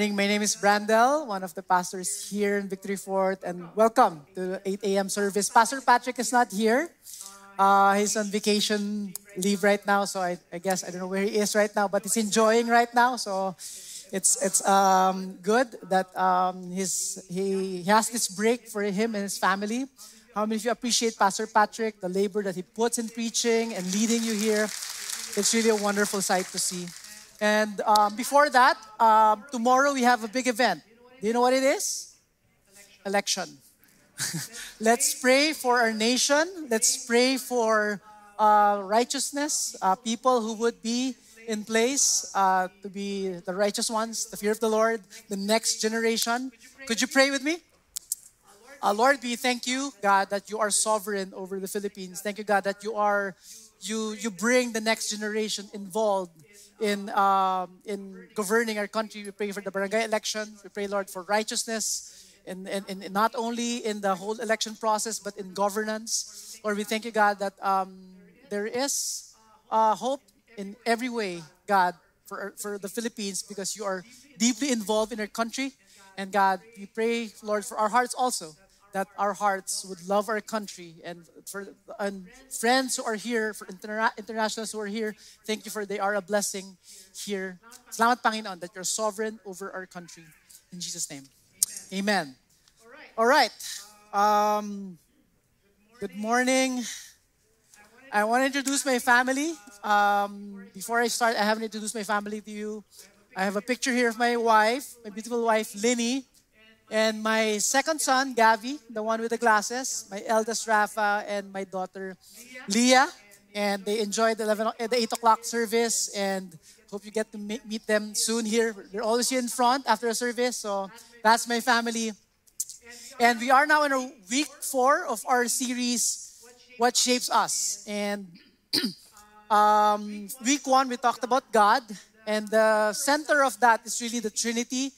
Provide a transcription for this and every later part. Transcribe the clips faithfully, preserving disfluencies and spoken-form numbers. morning. My name is Brandel, one of the pastors here in Victory Fort, and welcome to the eight a.m. service. Pastor Patrick is not here. Uh, he's on vacation leave right now, so I, I guess I don't know where he is right now, but he's enjoying right now. So it's it's um, good that um, his, he, he has this break for him and his family. How many of you appreciate Pastor Patrick, the labor that he puts in preaching and leading you here? It's really a wonderful sight to see. And um, before that, um, tomorrow we have a big event. Do you know what it is? Election. Let's pray for our nation. Let's pray for uh, righteousness, uh, people who would be in place uh, to be the righteous ones, the fear of the Lord, the next generation. Could you pray with me? Uh, Lord, we thank you, God, that you are sovereign over the Philippines. Thank you, God, that you are, you you bring the next generation involved in um, in governing our country. We pray for the barangay election. We pray, Lord, for righteousness, and in, in, in not only in the whole election process, but in governance. Lord, we thank you, God, that um, there is uh, hope in every way, God, for for the Philippines, because you are deeply involved in our country. And God, we pray, Lord, for our hearts also, that our hearts would love our country. And for and friends who are here, for interna internationals who are here, thank you for they are a blessing here. Salamat Panginoon, that you're sovereign over our country. In Jesus' name, amen. All right. Um, good morning. I want to introduce my family. Um, before I start, I haven't introduced my family to you. I have a picture here of my wife, my beautiful wife, Linny. And my second son, Gavi, the one with the glasses, my eldest, Rafa, and my daughter, Leah. And they enjoyed the, eleven, the eight o'clock service, and hope you get to meet them soon here. They're always here in front after a service, so that's my family. And we are now in week four of our series, What Shapes Us. And um, week one, we talked about God, and the center of that is really the Trinity,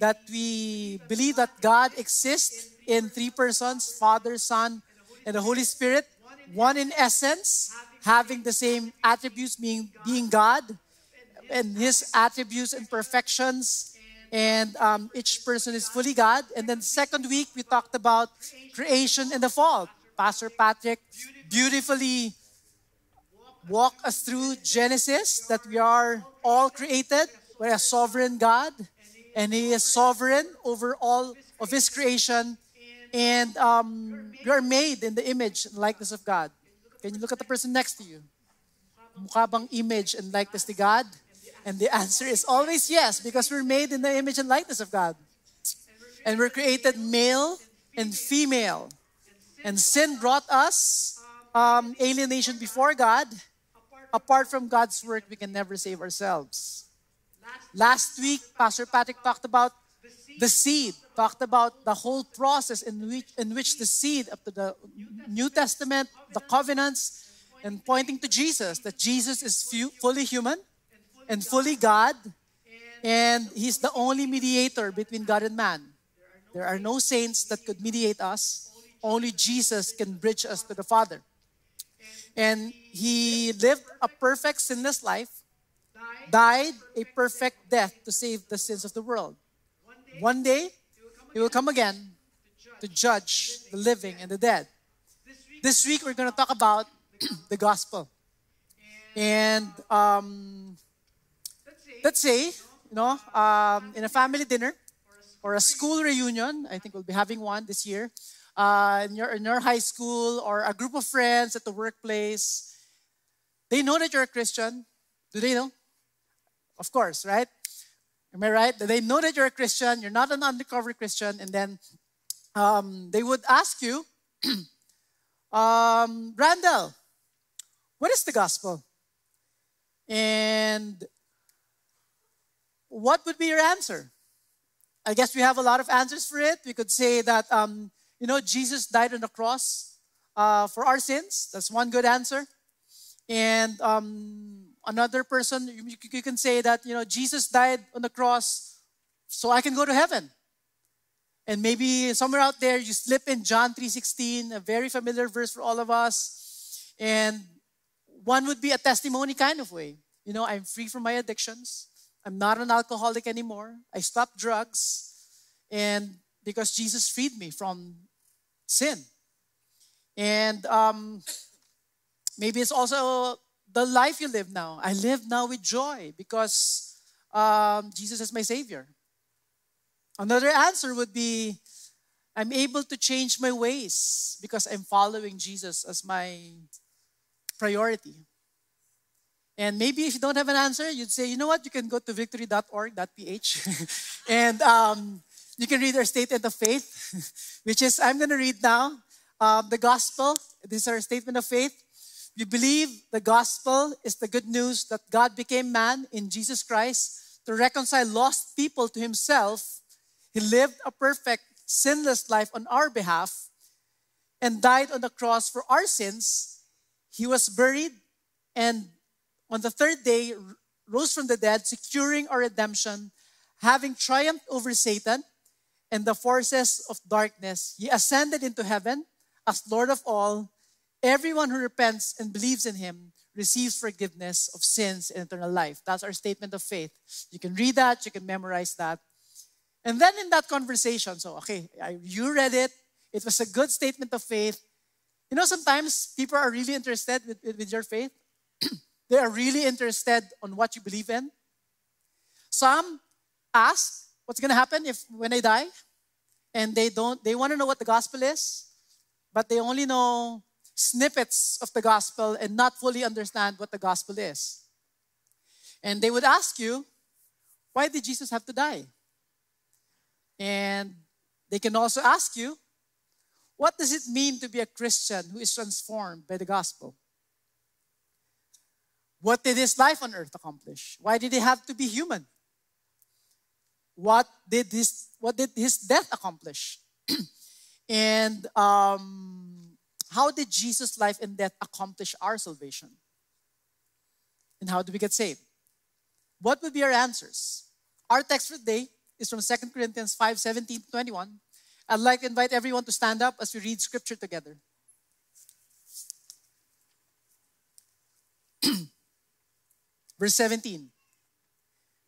that we believe that God exists in three persons, Father, Son, and the Holy Spirit, one in essence, having the same attributes, being, being God, and His attributes and perfections, and um, each person is fully God. And then second week, we talked about creation and the fall. Pastor Patrick beautifully walked us through Genesis, that we are all created by a sovereign God, and He is sovereign over all of His creation. And um, you are made in the image and likeness of God. Can you look at the person next to you? Mukha bang image and likeness to God? And the answer is always yes, because we're made in the image and likeness of God. And we're created male and female. And sin brought us um, alienation before God. Apart from God's work, we can never save ourselves. Last week, Pastor Patrick talked about the seed, talked about the whole process in which, in which the seed, up to the New Testament, the covenants, and pointing to Jesus, that Jesus is fully human and fully God, and He's the only mediator between God and man. There are no saints that could mediate us. Only Jesus can bridge us to the Father. And He lived a perfect, sinless life, died a perfect death to save the sins of the world. One day, He will come again to judge the living and the dead. This week, we're going to talk about the gospel. And um, let's say, you know, um, in a family dinner or a school reunion, I think we'll be having one this year, uh, in your, in your high school, or a group of friends at the workplace, they know that you're a Christian. Do they know? Of course, right? Am I right? They know that you're a Christian. You're not an undercover Christian. And then um, they would ask you, um, Randall, what is the gospel? And what would be your answer? I guess we have a lot of answers for it. We could say that, um, you know, Jesus died on the cross uh, for our sins. That's one good answer. And um, another person, you, you can say that, you know, Jesus died on the cross so I can go to heaven. And maybe somewhere out there, you slip in John three sixteen, a very familiar verse for all of us. And one would be a testimony kind of way. You know, I'm free from my addictions. I'm not an alcoholic anymore. I stopped drugs. And because Jesus freed me from sin. And um, maybe it's also the life you live now. I live now with joy because um, Jesus is my Savior. Another answer would be, I'm able to change my ways because I'm following Jesus as my priority. And maybe if you don't have an answer, you'd say, you know what? You can go to victory dot org dot p h and um, you can read our statement of faith, which is, I'm going to read now um, the gospel. This is our statement of faith. We believe the gospel is the good news that God became man in Jesus Christ to reconcile lost people to himself. He lived a perfect, sinless life on our behalf and died on the cross for our sins. He was buried and on the third day rose from the dead, securing our redemption, having triumphed over Satan and the forces of darkness. He ascended into heaven as Lord of all. Everyone who repents and believes in him receives forgiveness of sins and eternal life. That's our statement of faith. You can read that. You can memorize that. And then in that conversation, so, okay, I, you read it. It was a good statement of faith. You know, sometimes people are really interested with, with, with your faith. They are really interested on what you believe in. Some ask, what's going to happen if when I die? And they don't. They want to know what the gospel is, but they only know snippets of the gospel and not fully understand what the gospel is. And they would ask you, why did Jesus have to die? And they can also ask you, what does it mean to be a Christian who is transformed by the gospel? What did his life on earth accomplish? Why did he have to be human? What did his, what did his death accomplish? And um how did Jesus' life and death accomplish our salvation? And how do we get saved? What would be our answers? Our text for today is from Second Corinthians five, seventeen to twenty-one. I'd like to invite everyone to stand up as we read scripture together. Verse seventeen.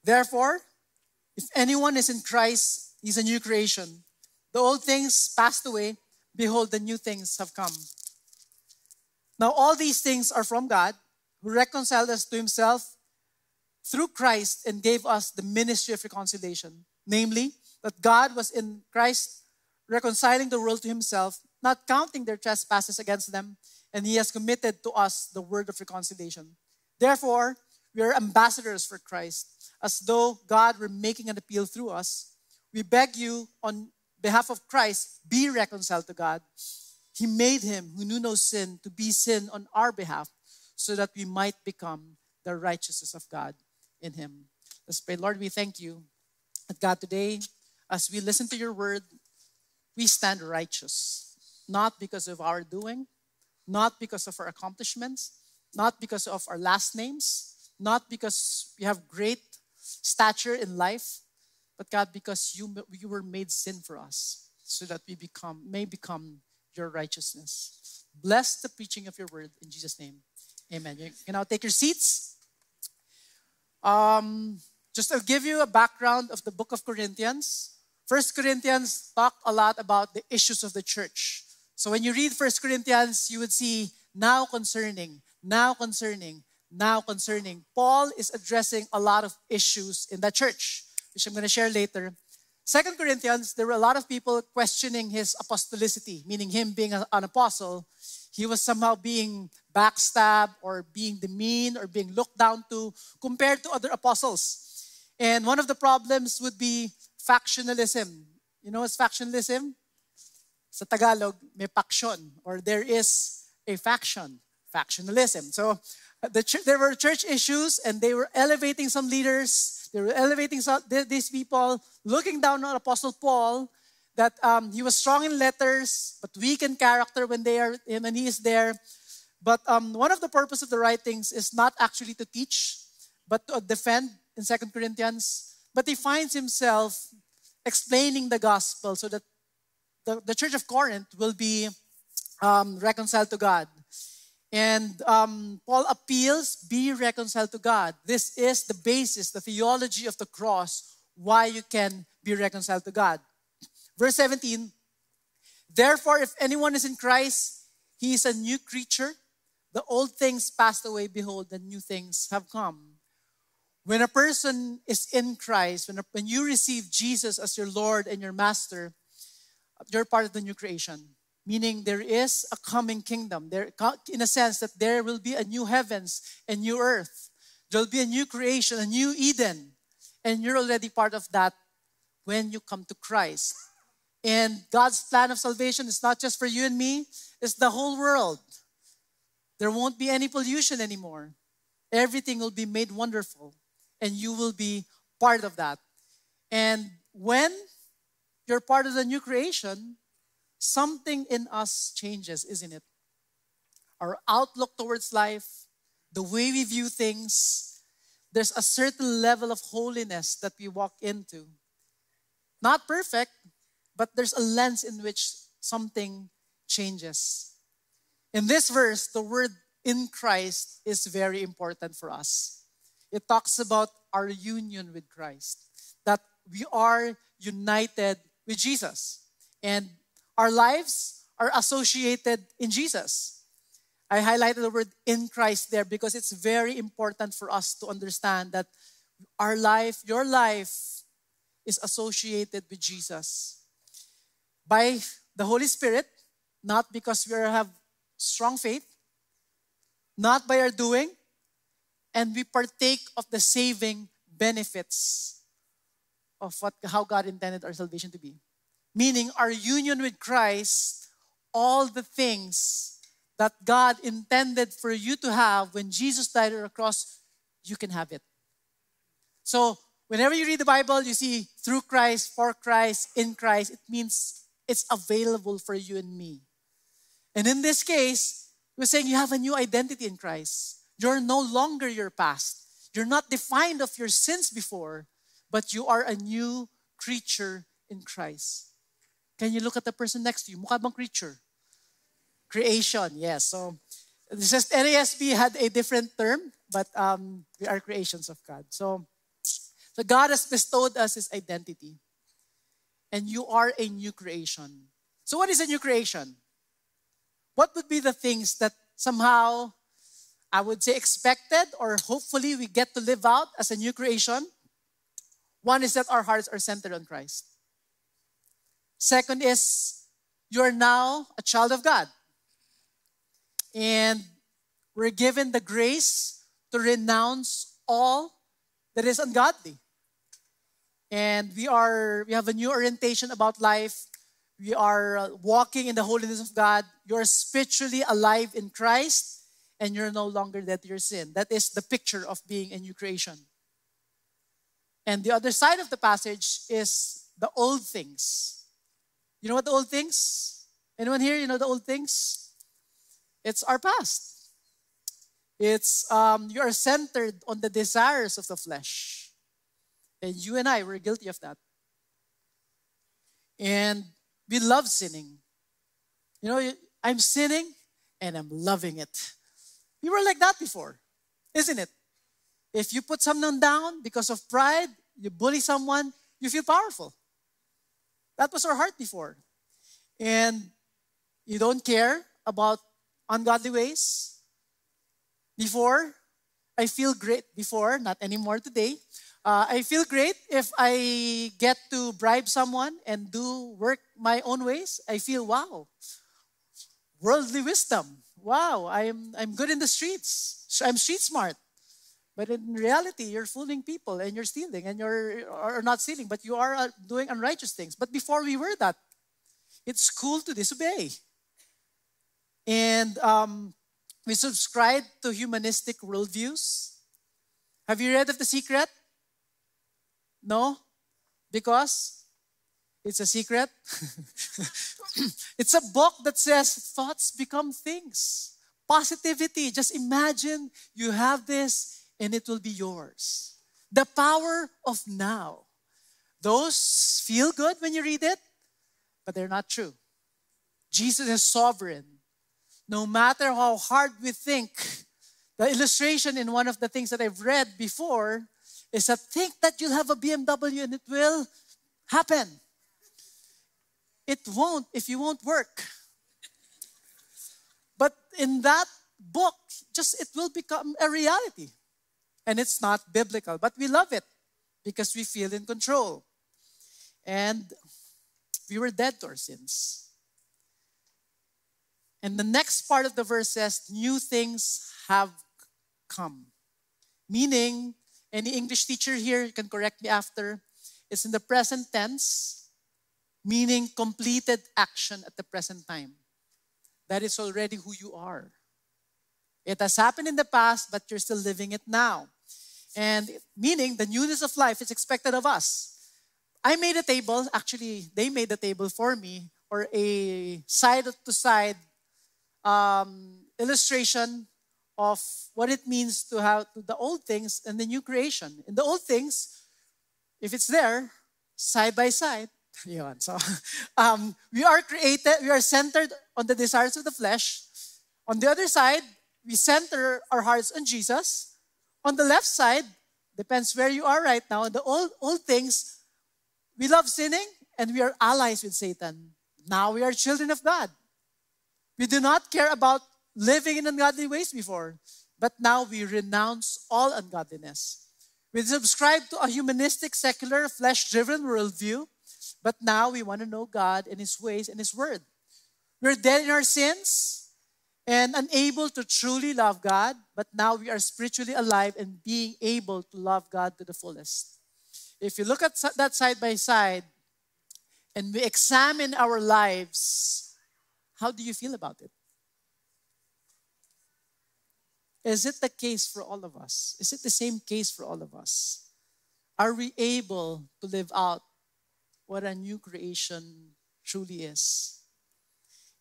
Therefore, if anyone is in Christ, he's a new creation. The old things passed away. Behold, the new things have come. Now all these things are from God, who reconciled us to himself through Christ and gave us the ministry of reconciliation. Namely, that God was in Christ reconciling the world to himself, not counting their trespasses against them, and he has committed to us the word of reconciliation. Therefore, we are ambassadors for Christ, as though God were making an appeal through us. We beg you on behalf of Christ, be reconciled to God. He made him who knew no sin to be sin on our behalf so that we might become the righteousness of God in him. Let's pray. Lord, we thank you that God today, as we listen to your word, we stand righteous, not because of our doing, not because of our accomplishments, not because of our last names, not because we have great stature in life, but God, because you, you were made sin for us so that we become may become your righteousness. Bless the preaching of your word in Jesus' name. Amen. You can now take your seats. Um, just to give you a background of the book of Corinthians. First Corinthians talked a lot about the issues of the church. So when you read First Corinthians, you would see now concerning, now concerning, now concerning. Paul is addressing a lot of issues in the church, which I'm going to share later. Second Corinthians, there were a lot of people questioning his apostolicity, meaning him being an apostle. He was somehow being backstabbed or being demeaned or being looked down to compared to other apostles. And one of the problems would be factionalism. You know what's factionalism? Sa Tagalog, may faction, or there is a faction, factionalism. So the ch- there were church issues and they were elevating some leaders. They were elevating these people, looking down on Apostle Paul, that um, he was strong in letters, but weak in character when they are when he is there. But um, one of the purpose of the writings is not actually to teach, but to defend in Second Corinthians. But he finds himself explaining the gospel so that the, the church of Corinth will be um, reconciled to God. And um, Paul appeals, be reconciled to God. This is the basis, the theology of the cross, why you can be reconciled to God. Verse seventeen, therefore, if anyone is in Christ, he is a new creature. The old things passed away, behold, the new things have come. When a person is in Christ, when, a, when you receive Jesus as your Lord and your Master, you're part of the new creation. Meaning there is a coming kingdom. There, in a sense that there will be a new heavens and new earth. There will be a new creation, a new Eden. And you're already part of that when you come to Christ. And God's plan of salvation is not just for you and me. It's the whole world. There won't be any pollution anymore. Everything will be made wonderful. And you will be part of that. And when you're part of the new creation, something in us changes, isn't it? Our outlook towards life, the way we view things, there's a certain level of holiness that we walk into. Not perfect, but there's a lens in which something changes. In this verse, the word in Christ is very important for us. It talks about our union with Christ, that we are united with Jesus. And our lives are associated in Jesus. I highlighted the word in Christ there because it's very important for us to understand that our life, your life, is associated with Jesus. By the Holy Spirit, not because we have strong faith, not by our doing, and we partake of the saving benefits of what, how God intended our salvation to be. Meaning our union with Christ, all the things that God intended for you to have when Jesus died on the cross, you can have it. So whenever you read the Bible, you see through Christ, for Christ, in Christ. It means it's available for you and me. And in this case, we're saying you have a new identity in Christ. You're no longer your past. You're not defined of your sins before, but you are a new creature in Christ. Can you look at the person next to you? Mukha bang creature? Creation, yes. So, it's just N A S B had a different term, but um, we are creations of God. So, so, God has bestowed us His identity. And you are a new creation. So, what is a new creation? What would be the things that somehow, I would say expected, or hopefully we get to live out as a new creation? One is that our hearts are centered on Christ. Second is, you're now a child of God. And we're given the grace to renounce all that is ungodly. And we are we have a new orientation about life. We are walking in the holiness of God. You're spiritually alive in Christ, and you're no longer dead to your sin. That is the picture of being a new creation. And the other side of the passage is the old things. You know what the old things? Anyone here, you know the old things? It's our past. It's um, you are centered on the desires of the flesh. And you and I were guilty of that. And we love sinning. You know, I'm sinning and I'm loving it. We were like that before, isn't it? If you put someone down because of pride, you bully someone, you feel powerful. That was our heart before. And you don't care about ungodly ways. Before, I feel great. Before, not anymore today. Uh, I feel great if I get to bribe someone and do work my own ways. I feel, wow, worldly wisdom. Wow, I'm, I'm good in the streets. I'm street smart. But in reality, you're fooling people and you're stealing and you're or not stealing, but you are doing unrighteous things. But before we were that, it's cool to disobey. And um, we subscribe to humanistic worldviews. Have you read of The Secret? No? Because it's a secret. It's a book that says thoughts become things. Positivity. Just imagine you have this, and it will be yours. The power of now. Those feel good when you read it, but they're not true. Jesus is sovereign. no matter how hard we think, the illustration in one of the things that I've read before is that think that you'll have a B M W and it will happen. It won't if you won't work. But in that book, just it will become a reality. And it's not biblical, but we love it because we feel in control. And we were dead to our sins. And the next part of the verse says, new things have come. Meaning, any English teacher here, you can correct me after, it's in the present tense, meaning completed action at the present time. That is already who you are. It has happened in the past, but you're still living it now. And meaning the newness of life is expected of us. I made a table. Actually, they made a table for me, or a side-to-side um, illustration of what it means to have the old things and the new creation. In the old things, if it's there, side-by-side, yun. So, um, we are created, we are centered on the desires of the flesh. On the other side, we center our hearts on Jesus. On the left side, depends where you are right now. On the old, old things, we love sinning and we are allies with Satan. Now we are children of God. We do not care about living in ungodly ways before, but now we renounce all ungodliness. We subscribe to a humanistic, secular, flesh-driven worldview, but now we want to know God and His ways and His word. We're dead in our sins and unable to truly love God, but now we are spiritually alive and being able to love God to the fullest. If you look at that side by side and we examine our lives, how do you feel about it? Is it the case for all of us? Is it the same case for all of us? Are we able to live out what a new creation truly is?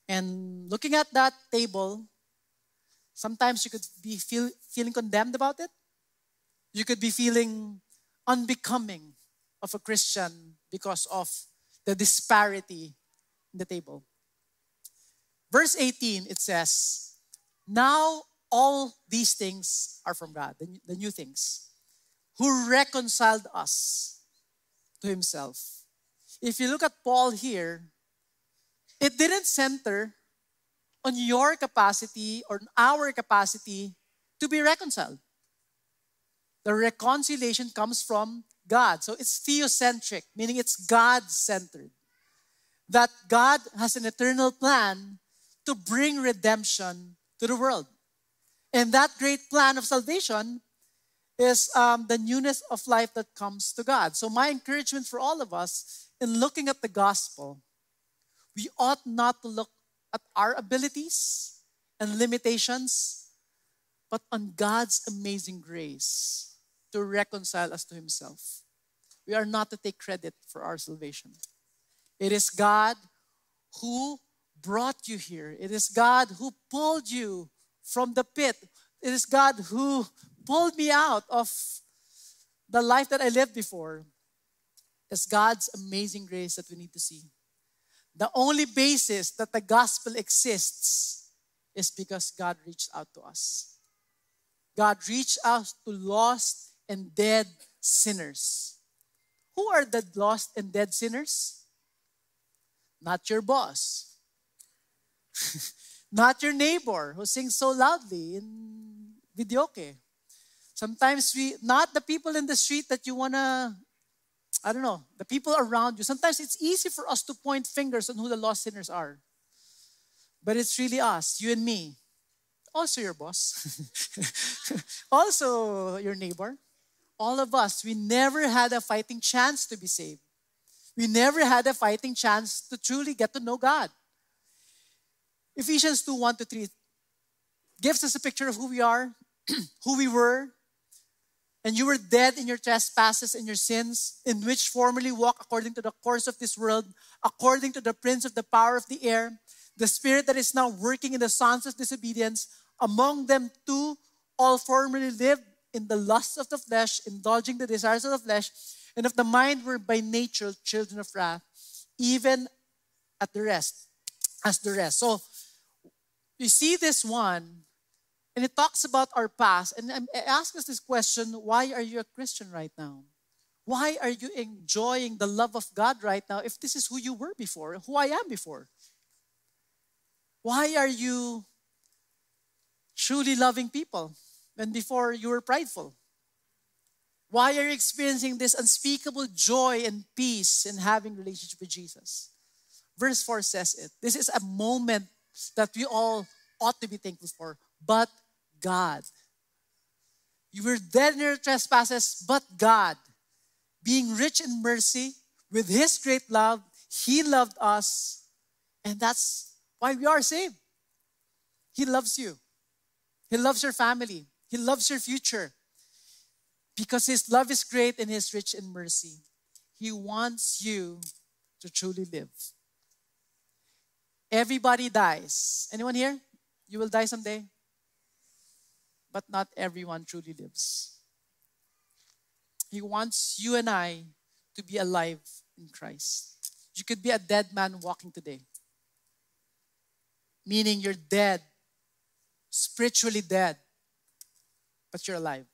And looking at that table, sometimes you could be feel, feeling condemned about it. You could be feeling unbecoming of a Christian because of the disparity in the table. Verse eighteen, it says, now all these things are from God, the, the new things, who reconciled us to Himself. If you look at Paul here, it didn't center on your capacity or on our capacity to be reconciled. The reconciliation comes from God. So it's theocentric, meaning it's God-centered. That God has an eternal plan to bring redemption to the world. And that great plan of salvation is um, the newness of life that comes to God. So my encouragement for all of us in looking at the gospel, we ought not to look at our abilities and limitations, but on God's amazing grace to reconcile us to Himself. We are not to take credit for our salvation. It is God who brought you here. It is God who pulled you from the pit. It is God who pulled me out of the life that I lived before. It's God's amazing grace that we need to see. The only basis that the gospel exists is because God reached out to us. God reached out to lost and dead sinners. Who are the lost and dead sinners? Not your boss. Not your neighbor who sings so loudly in videoke. Sometimes we, not the people in the street that you want to, I don't know, the people around you. Sometimes it's easy for us to point fingers on who the lost sinners are. But it's really us, you and me. Also your boss. Also your neighbor. All of us, we never had a fighting chance to be saved. We never had a fighting chance to truly get to know God. Ephesians two, one to three gives us a picture of who we are, who we were. And you were dead in your trespasses and your sins, in which formerly walked according to the course of this world, according to the prince of the power of the air, the spirit that is now working in the sons of disobedience. Among them too, all formerly lived in the lusts of the flesh, indulging the desires of the flesh, and of the mind were by nature children of wrath, even at the rest, as the rest. So You see this one, and it talks about our past. And it asks us this question, why are you a Christian right now? Why are you enjoying the love of God right now if this is who you were before, who I am before? Why are you truly loving people when before you were prideful? Why are you experiencing this unspeakable joy and peace in having relationship with Jesus? Verse four says it. This is a moment that we all ought to be thankful for. But God. You were dead in your trespasses, but God, being rich in mercy, with His great love, He loved us. And that's why we are saved. He loves you. He loves your family. He loves your future. Because His love is great and He is rich in mercy. He wants you to truly live. Everybody dies. Anyone here? You will die someday. But not everyone truly lives. He wants you and I to be alive in Christ. You could be a dead man walking today. Meaning you're dead, spiritually dead, but you're alive.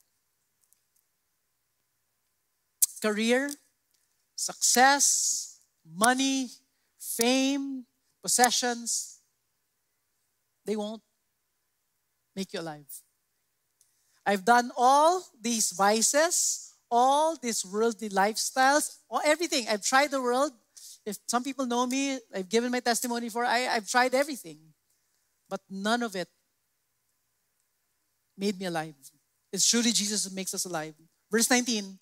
Career, success, money, fame, possessions, they won't make you alive. I've done all these vices, all these worldly lifestyles, all, everything. I've tried the world. If some people know me, I've given my testimony for I, I've tried everything. But none of it made me alive. It's truly Jesus who makes us alive. Verse nineteen,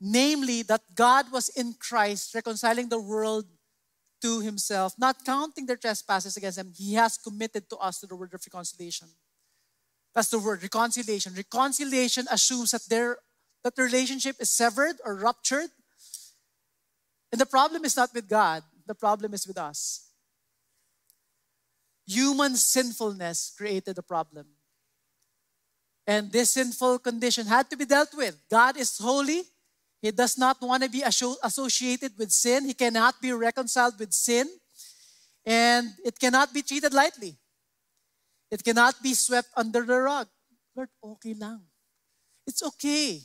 namely that God was in Christ reconciling the world to Himself, not counting their trespasses against them. He has committed to us to the word of reconciliation. That's the word, reconciliation. Reconciliation assumes that their that the relationship is severed or ruptured. And the problem is not with God. The problem is with us. Human sinfulness created a problem. And this sinful condition had to be dealt with. God is holy. He does not want to be associated with sin. He cannot be reconciled with sin. And it cannot be treated lightly. It cannot be swept under the rug. Lord, okay lang. It's okay.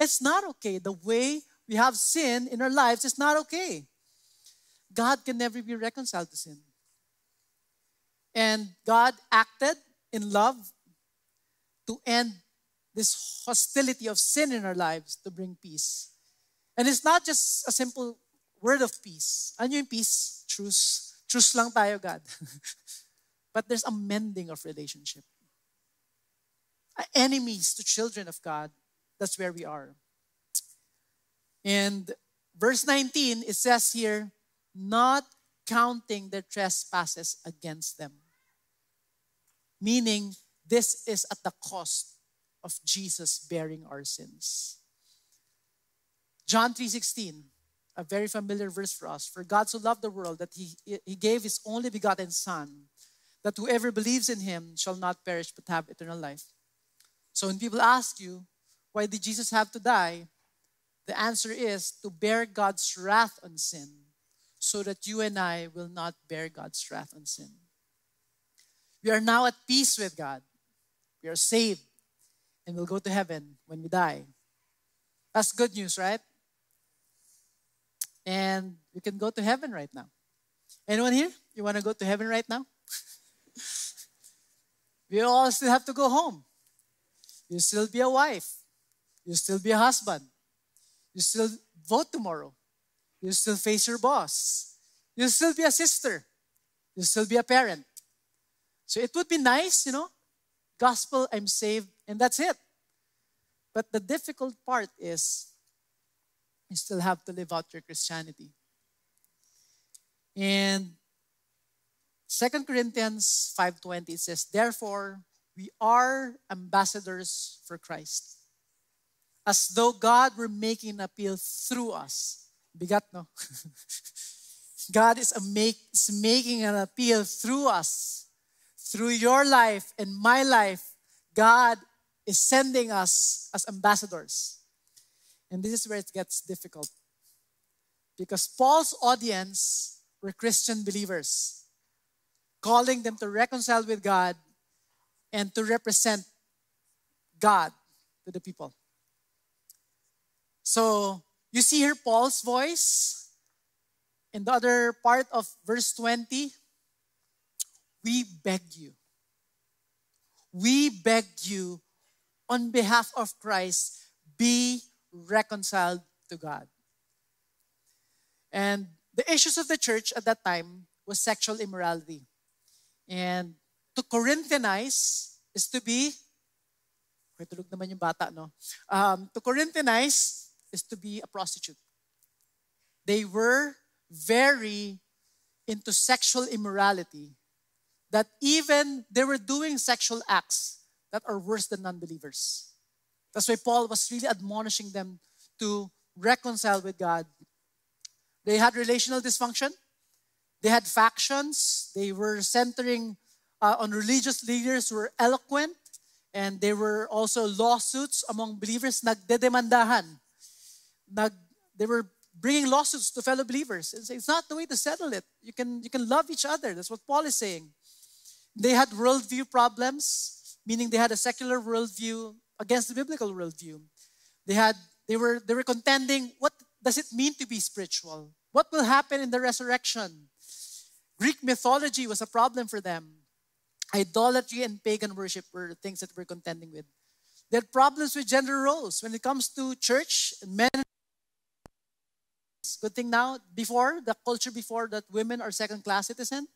It's not okay. The way we have sin in our lives is not okay. God can never be reconciled to sin. And God acted in love to end this hostility of sin in our lives to bring peace. And it's not just a simple word of peace. Ano yung peace? Truce. Truce lang tayo, God. But there's a mending of relationship. Enemies to children of God. That's where we are. And verse nineteen, it says here, not counting their trespasses against them. Meaning, this is at the cost of Jesus bearing our sins. John three sixteen. A very familiar verse for us. For God so loved the world that He, he gave His only begotten Son, that whoever believes in Him shall not perish but have eternal life. So when people ask you, why did Jesus have to die? The answer is to bear God's wrath on sin, so that you and I will not bear God's wrath on sin. We are now at peace with God. We are saved and we'll go to heaven when we die. That's good news, right? And we can go to heaven right now. Anyone here? You want to go to heaven right now? We all still have to go home. You'll still be a wife. You'll still be a husband. You'll still vote tomorrow. You'll still face your boss. You'll still be a sister. You'll still be a parent. So it would be nice, you know, gospel, I'm saved, and that's it. But the difficult part is you still have to live out your Christianity. And Second Corinthians five twenty says, therefore, we are ambassadors for Christ, as though God were making an appeal through us. Bigat, no? God is, a make, is making an appeal through us. Through your life and my life, God is sending us as ambassadors. And this is where it gets difficult. Because Paul's audience were Christian believers. calling them to reconcile with God and to represent God to the people. So you see here Paul's voice. In the other part of verse twenty, we beg you. We beg you on behalf of Christ, be reconciled to God. And the issues of the church at that time was sexual immorality. And to Corinthianize is to be, tulog naman yung bata, no? Um, to Corinthianize is to be a prostitute. They were very into sexual immorality, that even they were doing sexual acts that are worse than non-believers. That's why Paul was really admonishing them to reconcile with God. They had relational dysfunction. They had factions. They were centering uh, on religious leaders who were eloquent. And there were also lawsuits among believers. Nagdedemandahan. Nag, they were bringing lawsuits to fellow believers. It's, it's not the way to settle it. You can, you can love each other. That's what Paul is saying. They had worldview problems, meaning they had a secular worldview against the biblical worldview. They had they were they were contending, what does it mean to be spiritual? What will happen in the resurrection? Greek mythology was a problem for them. Idolatry and pagan worship were things that we're contending with. They had problems with gender roles. When it comes to church, men, good thing now, before, the culture before that women are second-class citizens.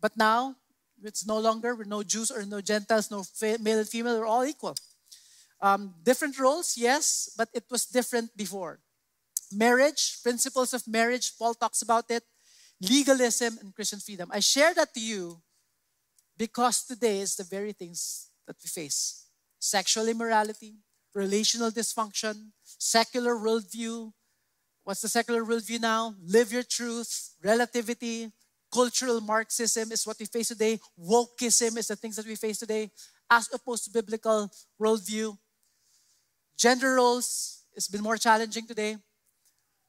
But now, it's no longer, we're no Jews or no Gentiles, no male and female, we're all equal. Um, different roles, yes, but it was different before. Marriage, principles of marriage, Paul talks about it. Legalism and Christian freedom. I share that to you because today is the very things that we face. Sexual immorality, relational dysfunction, secular worldview. What's the secular worldview now? Live your truth, relativity, cultural Marxism is what we face today. Wokeism is the things that we face today, as opposed to biblical worldview. Gender roles, it's been more challenging today.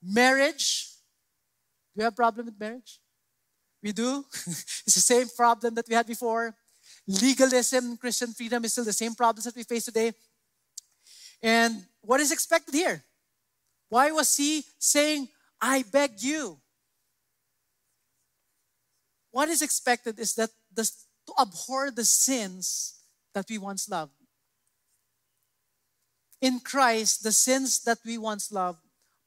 Marriage, do we have a problem with marriage? We do. It's the same problem that we had before. Legalism, Christian freedom is still the same problems that we face today. And what is expected here? Why was he saying, I beg you? What is expected is that this, to abhor the sins that we once loved. In Christ, the sins that we once loved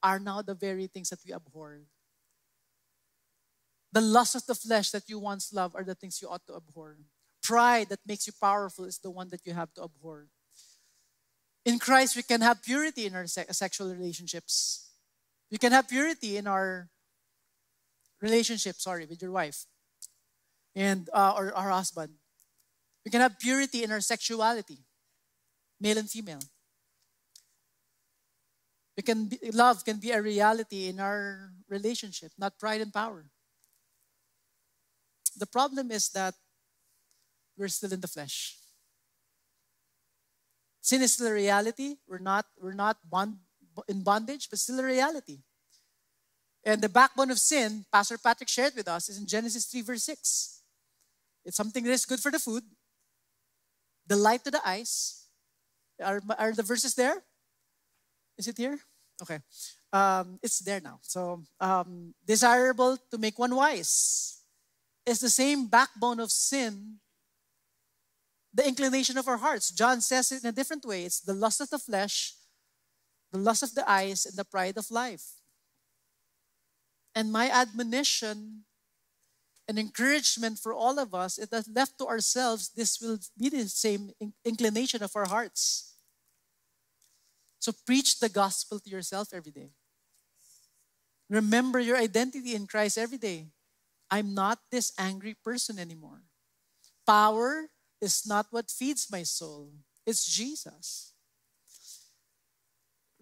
are now the very things that we abhor. The lust of the flesh that you once loved are the things you ought to abhor. Pride that makes you powerful is the one that you have to abhor. In Christ, we can have purity in our se- sexual relationships. You can have purity in our relationship, sorry, with your wife and uh, or our husband. We can have purity in our sexuality, male and female. We can be, love can be a reality in our relationship, not pride and power. The problem is that we're still in the flesh. Sin is still a reality. We're not we're not bond, in bondage, but still a reality. And the backbone of sin, Pastor Patrick shared with us, is in Genesis three verse six. It's something that is good for the food. The light to the eyes. Are, are the verses there? Is it here? Okay. Um, it's there now. So, um, desirable to make one wise. It's the same backbone of sin, the inclination of our hearts. John says it in a different way. It's the lust of the flesh, the lust of the eyes, and the pride of life. And my admonition an encouragement for all of us is that left to ourselves, this will be the same inclination of our hearts. So preach the gospel to yourself every day. Remember your identity in Christ every day. I'm not this angry person anymore. Power is not what feeds my soul. It's Jesus.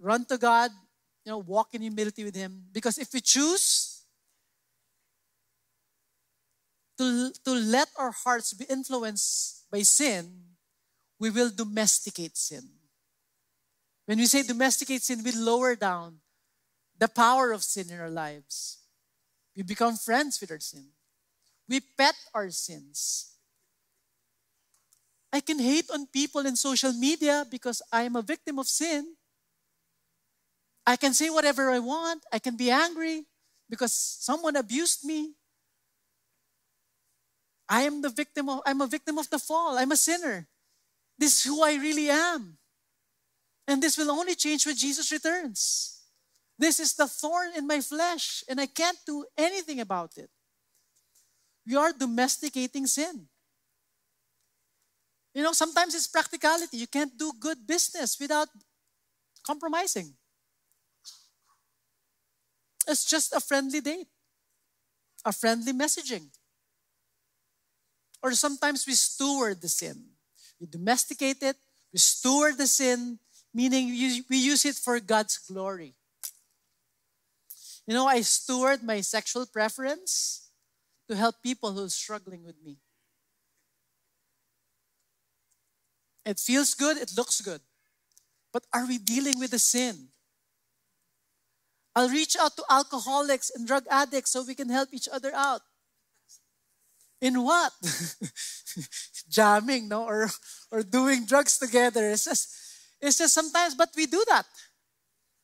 Run to God, you know, walk in humility with Him. Because if we choose To, to let our hearts be influenced by sin, we will domesticate sin. When we say domesticate sin, we lower down the power of sin in our lives. We become friends with our sin. We pet our sins. I can hate on people in social media because I am a victim of sin. I can say whatever I want. I can be angry because someone abused me. I am the victim of, I'm a victim of the fall. I'm a sinner. This is who I really am. And this will only change when Jesus returns. This is the thorn in my flesh, and I can't do anything about it. We are domesticating sin. You know, sometimes it's practicality. You can't do good business without compromising. It's just a friendly date, a friendly messaging. Or sometimes we steward the sin. We domesticate it, we steward the sin, meaning we use it for God's glory. You know, I steward my sexual preference to help people who are struggling with me. It feels good, it looks good. But are we dealing with the sin? I'll reach out to alcoholics and drug addicts so we can help each other out. In what? Jamming, no? Or, or doing drugs together. It's just, it's just sometimes, but we do that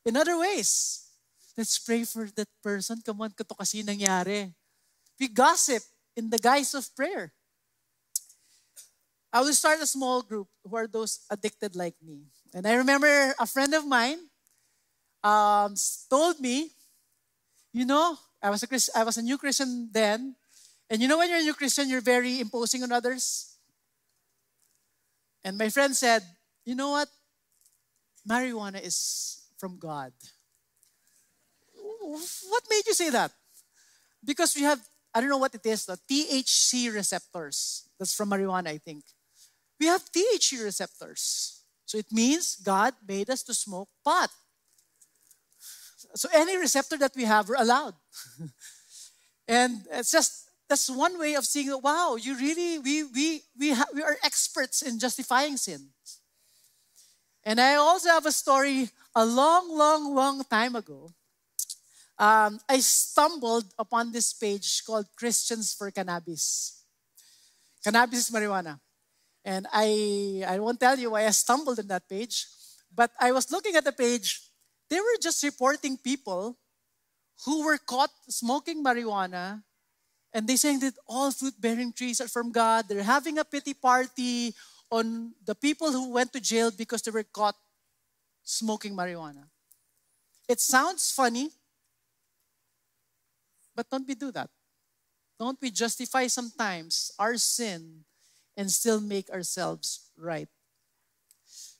in other ways. Let's pray for that person. Come on, kato kasi nangyari. We gossip in the guise of prayer. I will start a small group who are those addicted like me. And I remember a friend of mine um, told me, you know, I was a Christ, I was a new Christian then. And you know when you're a new Christian, you're very imposing on others. And my friend said, you know what? Marijuana is from God. What made you say that? Because we have, I don't know what it is, the T H C receptors. That's from marijuana, I think. We have T H C receptors. So it means God made us to smoke pot. So any receptor that we have, we're allowed. And it's just, that's one way of seeing, wow, you really, we, we, we, ha- we are experts in justifying sin. And I also have a story a long, long, long time ago. Um, I stumbled upon this page called Christians for Cannabis. Cannabis is marijuana. And I, I won't tell you why I stumbled on that page, but I was looking at the page. They were just reporting people who were caught smoking marijuana, and they saying that all fruit-bearing trees are from God. They're having a pity party on the people who went to jail because they were caught smoking marijuana. It sounds funny, but don't we do that? Don't we justify sometimes our sin and still make ourselves right?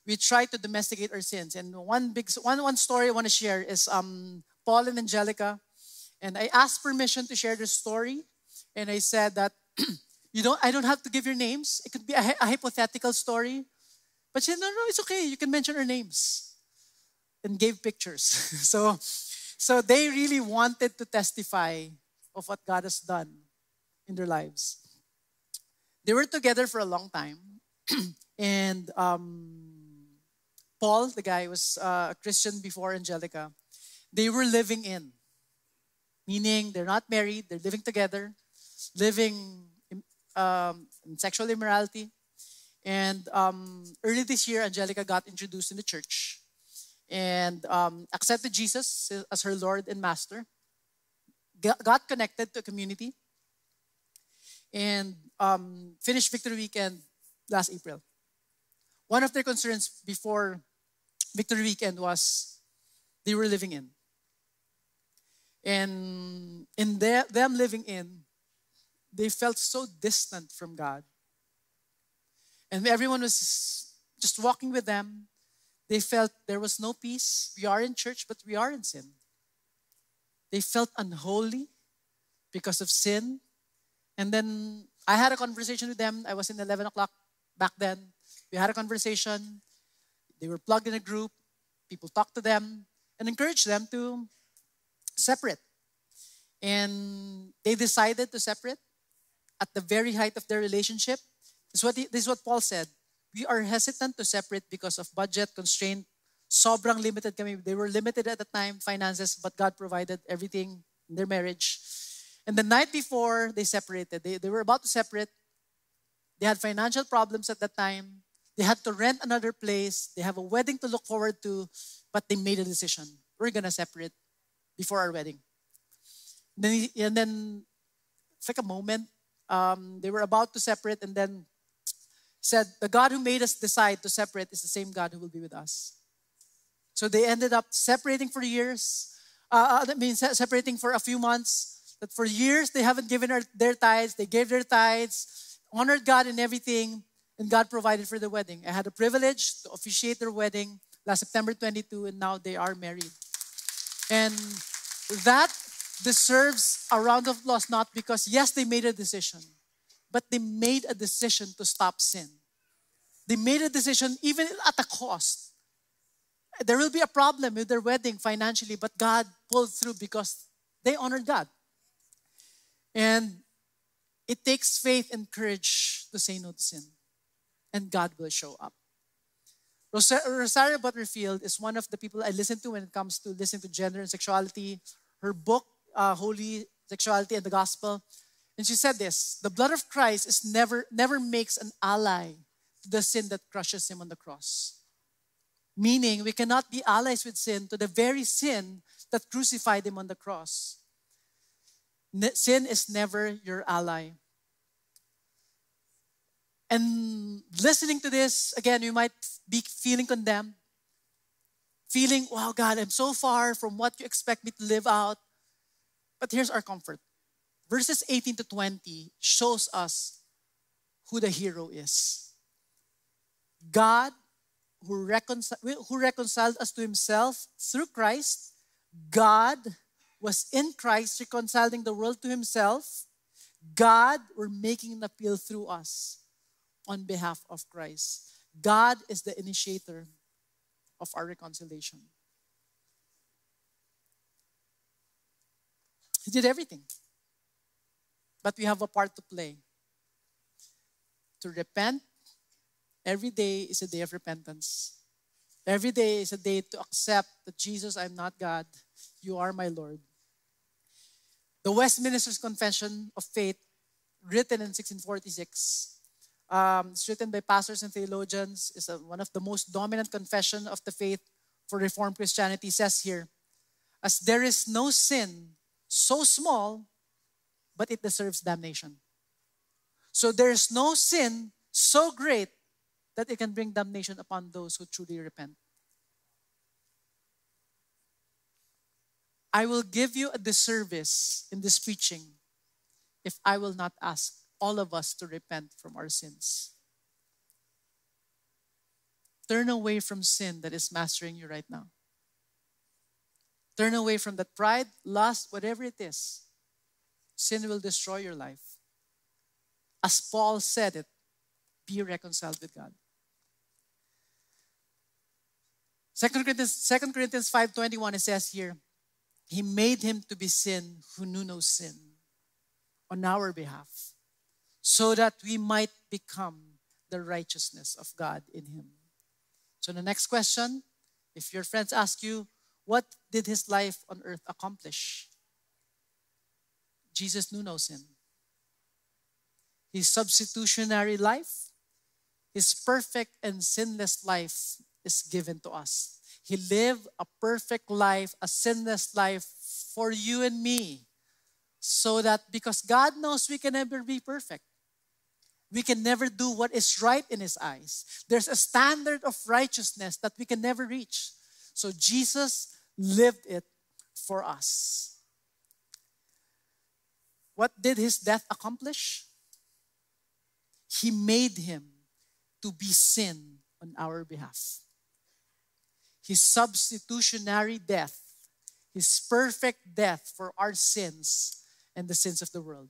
We try to domesticate our sins. And one big one, one story I want to share is um, Paul and Angelica. And I asked permission to share this story. And I said that, you don't, I don't have to give your names. It could be a, a hypothetical story. But she said, no, no, it's okay. You can mention our names. And gave pictures. so, so they really wanted to testify of what God has done in their lives. They were together for a long time. and um, Paul, the guy, was uh, a Christian before Angelica. They were living in. Meaning they're not married. They're living together. Living in, um, in sexual immorality. And um, early this year, Angelica got introduced in the church. And um, accepted Jesus as her Lord and Master. Got connected to a community. And um, finished Victory Weekend last April. One of their concerns before Victory Weekend was they were living in. And in their, them living in, they felt so distant from God. And everyone was just walking with them. They felt there was no peace. We are in church, but we are in sin. They felt unholy because of sin. And then I had a conversation with them. I was in eleven o'clock back then. We had a conversation. They were plugged in a group. People talked to them and encouraged them to separate. And they decided to separate at the very height of their relationship. This is what, he, this is what Paul said. We are hesitant to separate because of budget constraint. Sobrang limited kami. They were limited at the time, finances, but God provided everything in their marriage. And the night before, they separated. They, they were about to separate. They had financial problems at that time. They had to rent another place. They have a wedding to look forward to. But they made a decision. We're going to separate before our wedding. And then, he, and then it's like a moment. Um, they were about to separate, and then said, the God who made us decide to separate is the same God who will be with us. So they ended up separating for years. Uh, I mean, separating for a few months. But for years, they haven't given her their tithes. They gave their tithes, honored God in everything, and God provided for the wedding. I had the privilege to officiate their wedding last September twenty-second, and now they are married. And that deserves a round of applause, not because, yes, they made a decision, but they made a decision to stop sin. They made a decision even at a cost. There will be a problem with their wedding financially, but God pulled through because they honored God. And it takes faith and courage to say no to sin, and God will show up. Ros- Rosaria Butterfield is one of the people I listen to when it comes to listening to gender and sexuality. Her book, uh, Holy Sexuality and the Gospel. And she said this, the blood of Christ is never, never makes an ally to the sin that crushes him on the cross. Meaning, we cannot be allies with sin to the very sin that crucified him on the cross. Sin is never your ally. And listening to this, again, you might be feeling condemned. Feeling, wow, God, I'm so far from what you expect me to live out. But here's our comfort. Verses eighteen to twenty shows us who the hero is. God, who, reconcil- who reconciled us to himself through Christ. God was in Christ reconciling the world to himself. God, we're making an appeal through us on behalf of Christ. God is the initiator of our reconciliation. He did everything. But we have a part to play. To repent. Every day is a day of repentance. Every day is a day to accept that Jesus, I'm not God. You are my Lord. The Westminster's Confession of Faith, written in sixteen forty-six. Um, it's written by pastors and theologians. It's a, one of the most dominant confession of the faith for Reformed Christianity. It says here, as there is no sin so small, but it deserves damnation. So there is no sin so great that it can bring damnation upon those who truly repent. I will give you a disservice in this preaching if I will not ask all of us to repent from our sins. Turn away from sin that is mastering you right now. Turn away from that pride, lust, whatever it is. Sin will destroy your life. As Paul said it, be reconciled with God. Second Corinthians, Second Corinthians five twenty-one, it says here, he made him to be sin who knew no sin on our behalf, so that we might become the righteousness of God in him. So the next question, if your friends ask you, what did his life on earth accomplish? Jesus knew no sin. His substitutionary life, his perfect and sinless life is given to us. He lived a perfect life, a sinless life for you and me. So that because God knows we can never be perfect. We can never do what is right in his eyes. There's a standard of righteousness that we can never reach. So Jesus lived it for us. What did his death accomplish? He made him to be sin on our behalf. His substitutionary death, his perfect death for our sins and the sins of the world.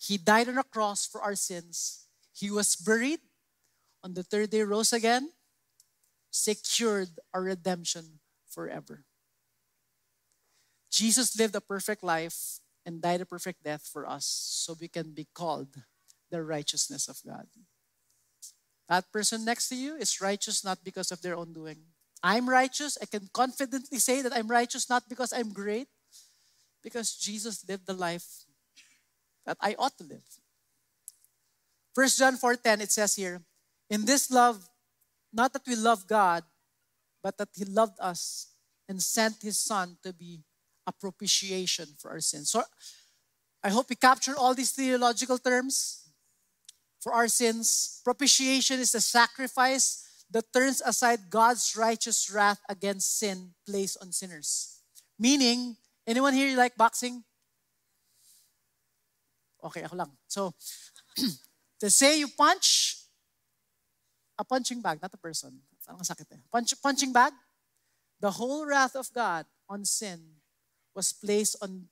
He died on a cross for our sins. He was buried. On the third day, rose again, secured our redemption forever. Jesus lived a perfect life and died a perfect death for us so we can be called the righteousness of God. That person next to you is righteous not because of their own doing. I'm righteous. I can confidently say that I'm righteous not because I'm great, because Jesus lived the life that I ought to live. First John four ten, it says here, in this love, not that we love God, but that He loved us and sent His Son to be a propitiation for our sins. So I hope we capture all these theological terms for our sins. Propitiation is a sacrifice that turns aside God's righteous wrath against sin placed on sinners. Meaning, anyone here like boxing? Okay, ako lang. So, to say you punch a punching bag, not a person. Punch, punching bag. The whole wrath of God on sin was placed on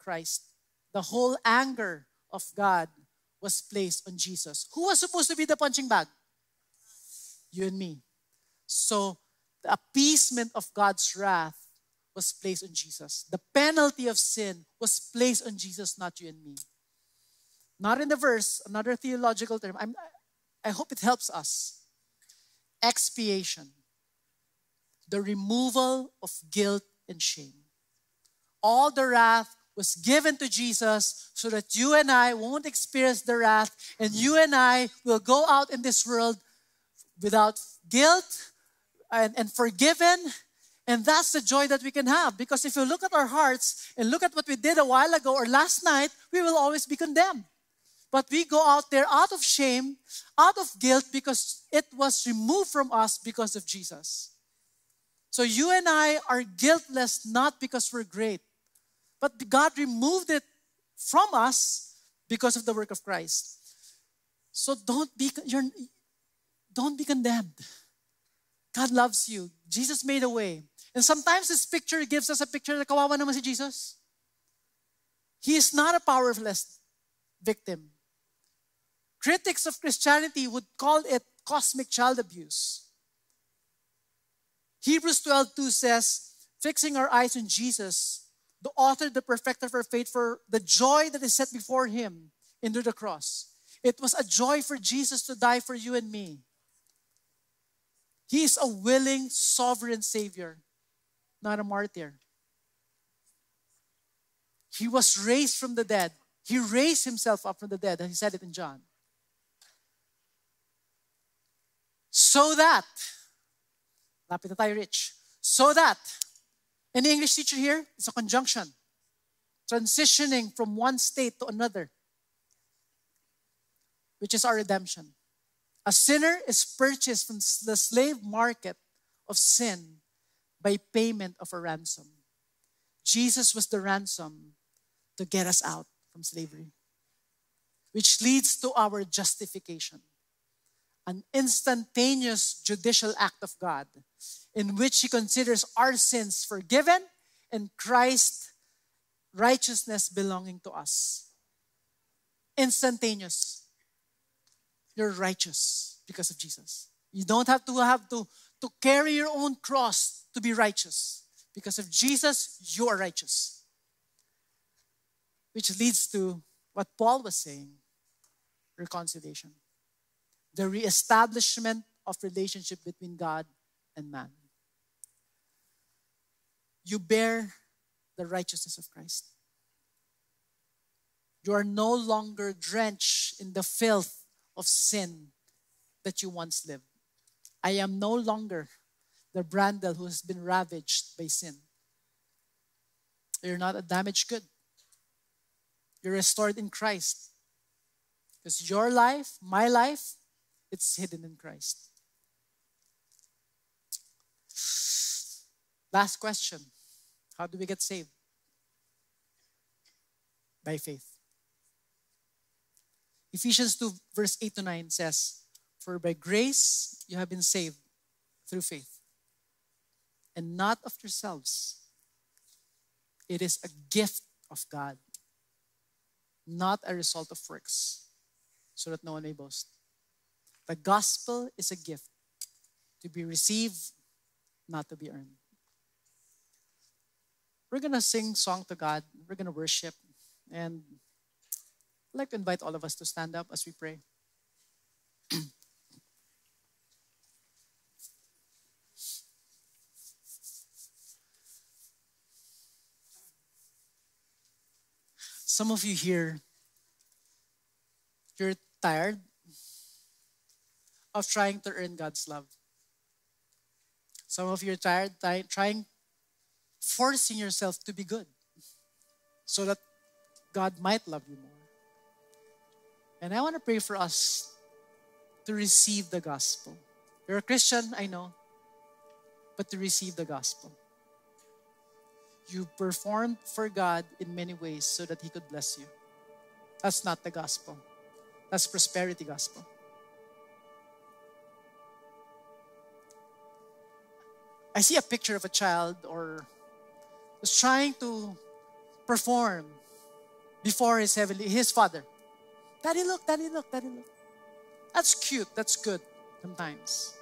Christ. The whole anger of God was placed on Jesus. Who was supposed to be the punching bag? You and me. So the appeasement of God's wrath was placed on Jesus. The penalty of sin was placed on Jesus, not you and me. Not in the verse, another theological term. I'm, I hope it helps us. Expiation. The removal of guilt and shame. All the wrath was given to Jesus so that you and I won't experience the wrath, and you and I will go out in this world without guilt and, and forgiven. And that's the joy that we can have. Because if you look at our hearts and look at what we did a while ago or last night, we will always be condemned. But we go out there out of shame, out of guilt, because it was removed from us because of Jesus. So you and I are guiltless not because we're great, but God removed it from us because of the work of Christ. So don't be, you're, don't be condemned. God loves you. Jesus made a way. And sometimes this picture gives us a picture that kawawa naman si Jesus. He is not a powerless victim. Critics of Christianity would call it cosmic child abuse. Hebrews twelve two says, fixing our eyes on Jesus, the author, the perfecter of our faith, for the joy that is set before Him, into the cross. It was a joy for Jesus to die for you and me. He is a willing, sovereign Savior, not a martyr. He was raised from the dead. He raised Himself up from the dead, and He said it in John. So that, lapit na tayo, Rich. So that, any English teacher here? It's a conjunction. Transitioning from one state to another, which is our redemption. A sinner is purchased from the slave market of sin by payment of a ransom. Jesus was the ransom to get us out from slavery, which leads to our justification, an instantaneous judicial act of God in which He considers our sins forgiven and Christ's righteousness belonging to us. Instantaneous. You're righteous because of Jesus. You don't have to have to, to carry your own cross to be righteous. Because of Jesus, you are righteous. Which leads to what Paul was saying, reconciliation. The reestablishment of relationship between God and man. You bear the righteousness of Christ. You are no longer drenched in the filth of sin that you once lived. I am no longer the Brandel who has been ravaged by sin. You're not a damaged good. You're restored in Christ. Because your life, my life, it's hidden in Christ. Last question. How do we get saved? By faith. Ephesians two, verse eight to nine says, for by grace you have been saved through faith, and not of yourselves. It is a gift of God, not a result of works, so that no one may boast. The gospel is a gift to be received, not to be earned. We're going to sing song to God. We're going to worship. And I'd like to invite all of us to stand up as we pray. Some of you here, you're tired of trying to earn God's love. Some of you are tired ty- trying, forcing yourself to be good so that God might love you more. And I want to pray for us to receive the gospel. You're a Christian, I know, but to receive the gospel. You performed for God in many ways so that He could bless you. That's not the gospel. That's prosperity gospel. I see a picture of a child or was trying to perform before his heavenly, his father. Daddy, look, daddy, look, daddy, look. That's cute. That's good sometimes.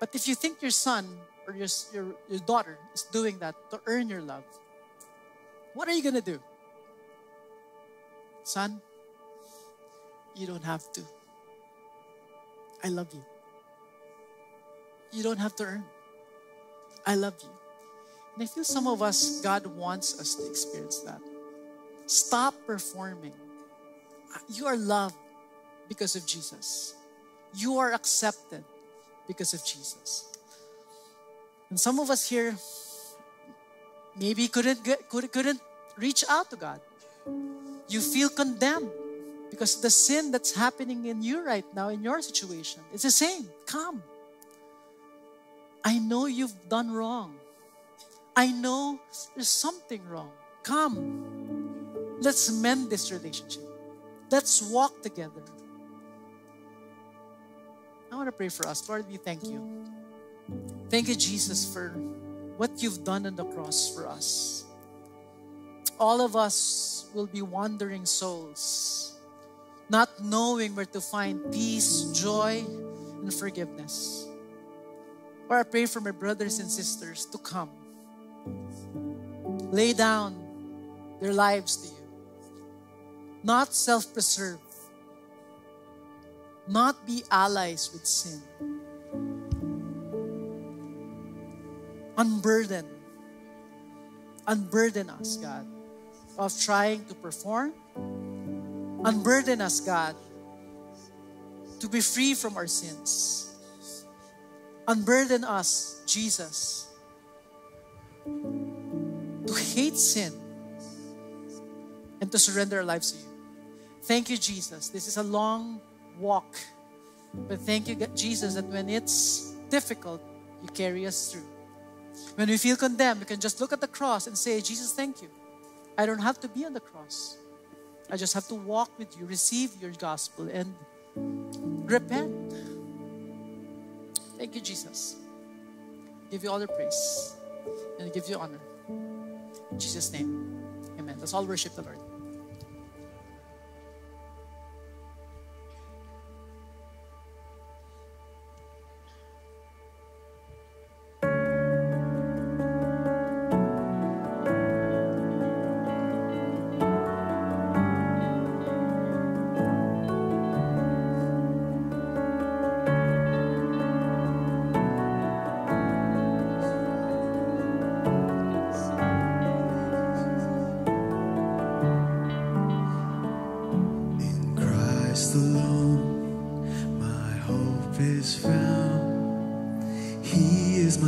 But if you think your son or your, your, your daughter is doing that to earn your love, what are you going to do? Son, you don't have to. I love you. You don't have to earn. I love you. And I feel some of us, God wants us to experience that. Stop performing. You are loved because of Jesus. You are accepted because of Jesus. And some of us here maybe couldn't get, couldn't reach out to God. You feel condemned because the sin that's happening in you right now, in your situation, it's the same. Come. I know you've done wrong. I know there's something wrong. Come, let's mend this relationship. Let's walk together. I want to pray for us. Lord, we thank you. Thank you, Jesus, for what you've done on the cross for us. All of us will be wandering souls, not knowing where to find peace, joy, and forgiveness. Or I pray for my brothers and sisters to come. Lay down their lives to you. Not self-preserve. Not be allies with sin. Unburden. Unburden us, God, of trying to perform. Unburden us, God, to be free from our sins. Unburden us, Jesus, to hate sin and to surrender our lives to you. Thank you, Jesus. This is a long walk, but thank you, Jesus, that when it's difficult, you carry us through. When we feel condemned, we can just look at the cross and say, Jesus, thank you. I don't have to be on the cross. I just have to walk with you, receive your gospel, and repent. Thank you, Jesus. Give you all the praise and give you honor. In Jesus' name, amen. Let's all worship the Lord. Just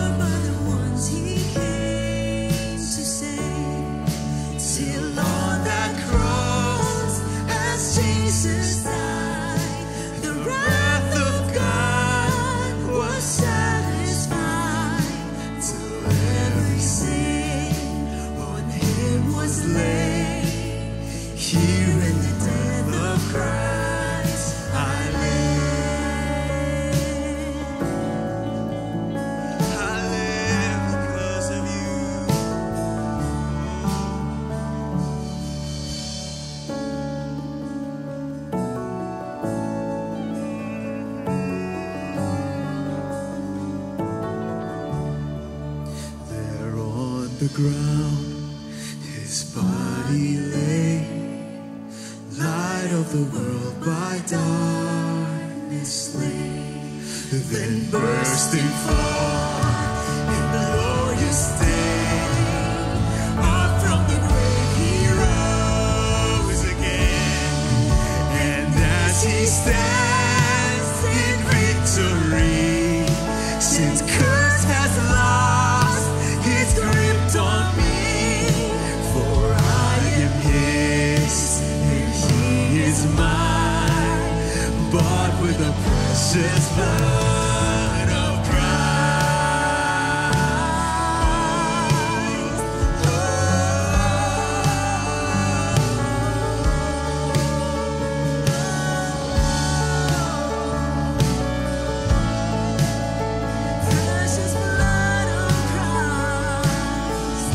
by the ones He came. was laid, here in the death of Christ I live. I live because of you. There on the ground his body lay, light of the world by darkness slain, then bursting forth in glorious day, up from the grave he rose again, and as he stands in victory, since curse has lost his grip on me, mine, bought with the precious blood of Christ. Oh, precious blood of Christ.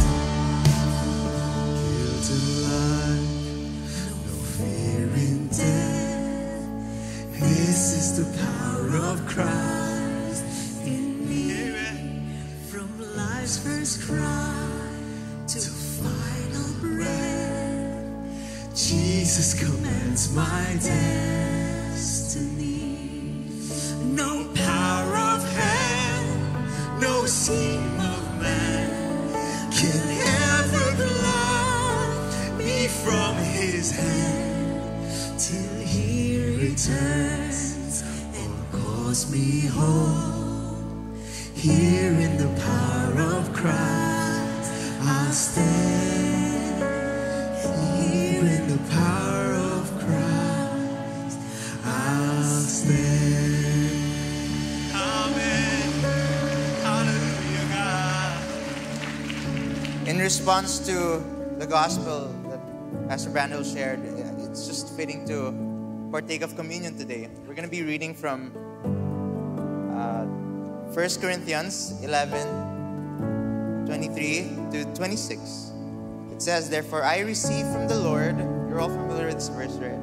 Guilt and life, no fear in death. This is the power of Christ in me. Amen. From life's first cry to final breath, Jesus commands my destiny. No power of hell, no scheme of man can ever blind me from his hand, till he returns and calls me home. Here in the power of Christ I stand. Here in the power of Christ I'll stand. Amen. Hallelujah, God. In response to the gospel that Pastor Brandel shared, it's just fitting to partake of communion today. We're going to be reading from uh, First Corinthians eleven, twenty-three to twenty-six. It says, "Therefore I received from the Lord," you're all familiar with this verse, right?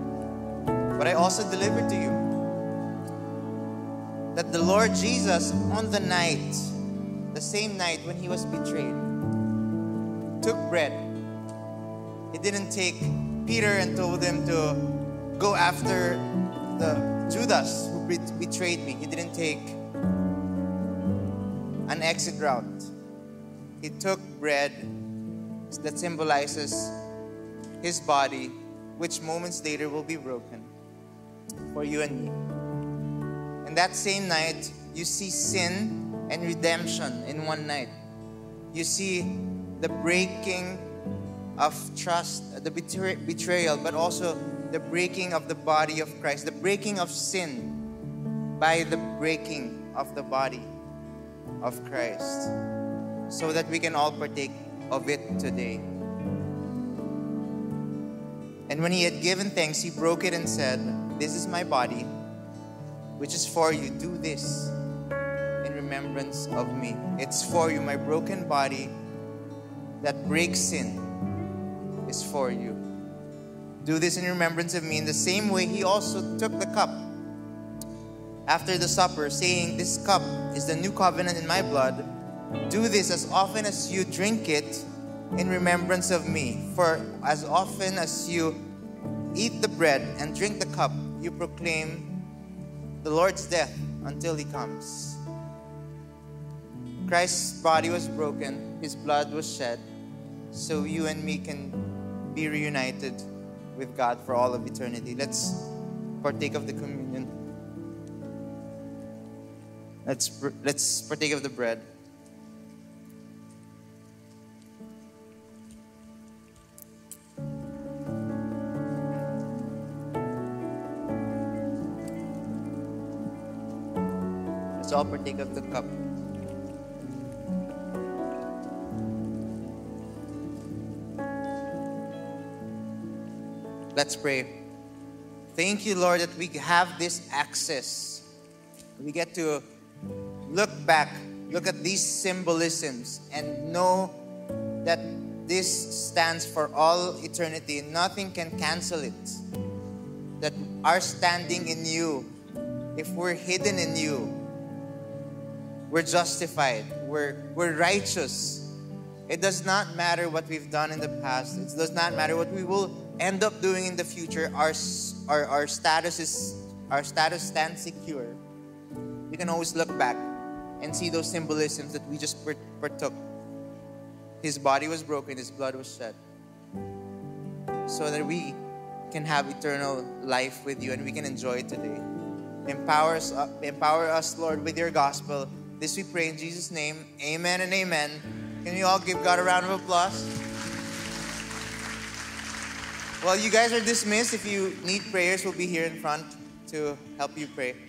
"But I also delivered to you, that the Lord Jesus on the night, the same night when he was betrayed, took bread. He didn't take Peter and told him to go after the Judas who betrayed me. He didn't take an exit route. He took bread that symbolizes his body, which moments later will be broken for you and me. And that same night, you see sin and redemption in one night. You see the breaking of trust, the betrayal, but also the breaking of the body of Christ, the breaking of sin by the breaking of the body of Christ, so that we can all partake of it today. And when he had given thanks, he broke it and said, "This is my body, which is for you. Do this in remembrance of me." It's for you, my broken body that breaks sin is for you. Do this in remembrance of me. In the same way, he also took the cup after the supper, saying, "This cup is the new covenant in my blood. Do this as often as you drink it in remembrance of me. For as often as you eat the bread and drink the cup, you proclaim the Lord's death until he comes." Christ's body was broken, his blood was shed, so you and me can be reunited with God for all of eternity. Let's partake of the communion. Let's, let's partake of the bread. Let's all partake of the cup. Let's pray. Thank you, Lord, that we have this access. We get to look back, look at these symbolisms, and know that this stands for all eternity. Nothing can cancel it. That our standing in you, if we're hidden in you, we're justified. We're, we're righteous. It does not matter what we've done in the past. It does not matter what we will end up doing in the future. Our, our, our status is, our status stands secure. We can always look back and see those symbolisms that we just partook. His body was broken, His blood was shed, so that we can have eternal life with you and we can enjoy it today. Empower us, uh, empower us, Lord, with your gospel. This we pray in Jesus' name. Amen and amen. Can you all give God a round of applause? Well, you guys are dismissed. If you need prayers, we'll be here in front to help you pray.